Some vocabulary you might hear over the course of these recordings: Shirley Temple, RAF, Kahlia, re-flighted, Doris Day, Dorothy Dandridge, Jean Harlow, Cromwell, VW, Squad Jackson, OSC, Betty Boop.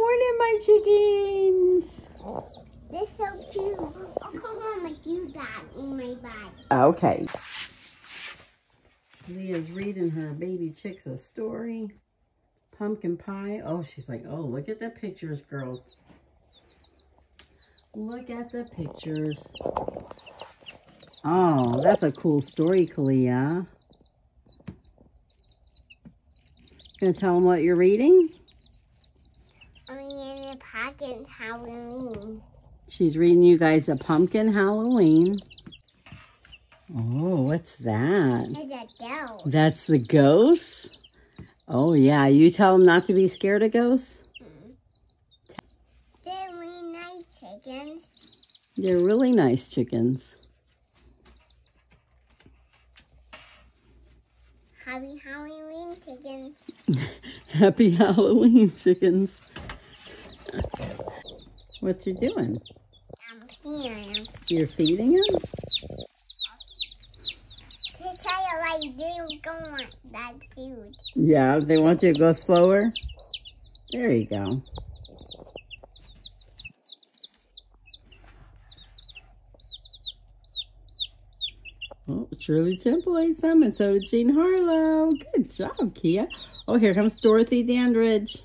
morning, my chickens. This is so cute. I'll come on with you, Dad, in my bag. Okay. Leah's reading her baby chicks a story. Pumpkin pie. Oh, she's like, oh, look at the pictures, girls. Look at the pictures. Oh, that's a cool story, Kahlia. Gonna tell them what you're reading? Only in a pumpkin Halloween. She's reading you guys a pumpkin Halloween. Oh, what's that? It's a ghost. That's the ghost? Oh, yeah. You tell them not to be scared of ghosts? They're really nice chickens. They're really nice chickens. Happy Halloween, chickens. Happy Halloween, chickens. What you doing? I'm feeding them. You're feeding them? They say like they don't want that food. Yeah, they want you to go slower? There you go. Oh, Shirley Temple ate some, and so did Jean Harlow. Good job, Kia. Oh, here comes Dorothy Dandridge.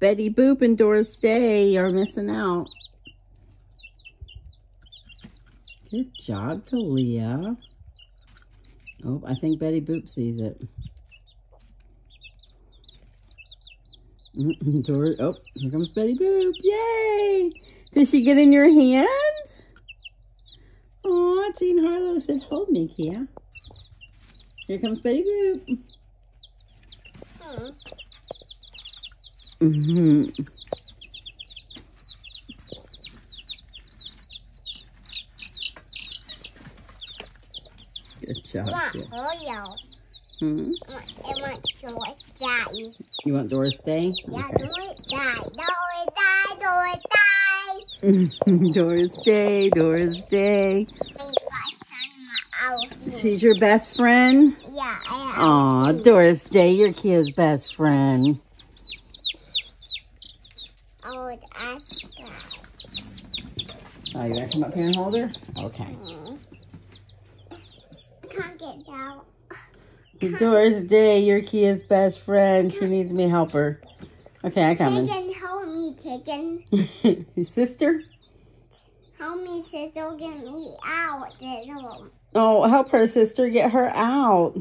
Betty Boop and Doris Day are missing out. Good job, Kahlia. Oh, I think Betty Boop sees it. Oh, here comes Betty Boop. Yay! Did she get in your hand? Aw, Jean Harlow said, hold me, Kia. Here comes Betty Boop. Oh. Mm-hmm. Good job. I want Oreo. Hmm? I want Doris Day. You want Doris Day? Yeah, okay. Doris Day. Doris Day, Doris Day. Doris Day, Doris Day. She's your best friend? Yeah, I am. Aw, Doris Day, your kid's best friend. Oh, that's bad. Oh, you gotta come up here and hold her? Okay. I can't get out. Doris Day, your kid's best friend. She needs me to help her. Okay, I come in. Chicken. His sister? Help me, sister, get me out. Oh, help her, sister, get her out.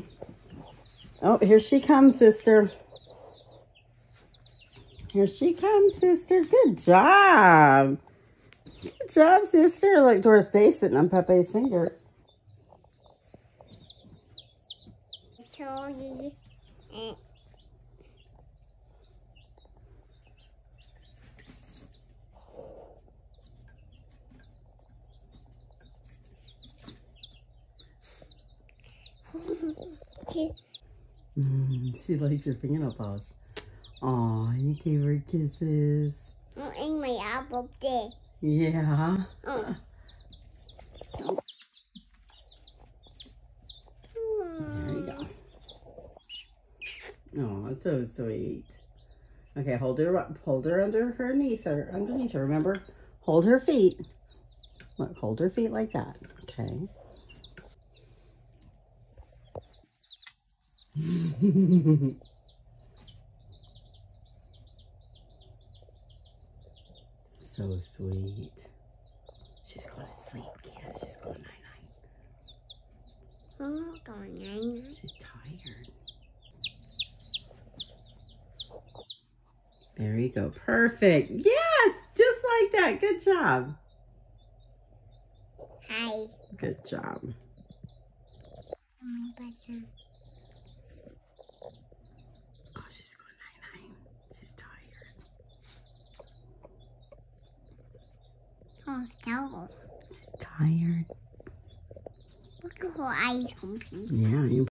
Oh, here she comes, sister. Here she comes, sister. Good job. Good job, sister. Look, Doris Day's sitting on Pepe's finger. Sorry. She likes your fingernail polish. Aw, you gave her kisses. Oh, and my apple day. Yeah. Oh. There we go. Oh, so sweet. Okay, hold her up. Hold her under her knees, or underneath her. Remember, hold her feet. Look, hold her feet like that. Okay. So sweet. She's going to sleep, Kia. She's going night-night. I'm not going night-night. She's tired. There you go. Perfect. Yes! Just like that. Good job. Hi. Good job. Oh, my God. Oh, no. Tired. Look at her eyes, Poopy. Yeah, you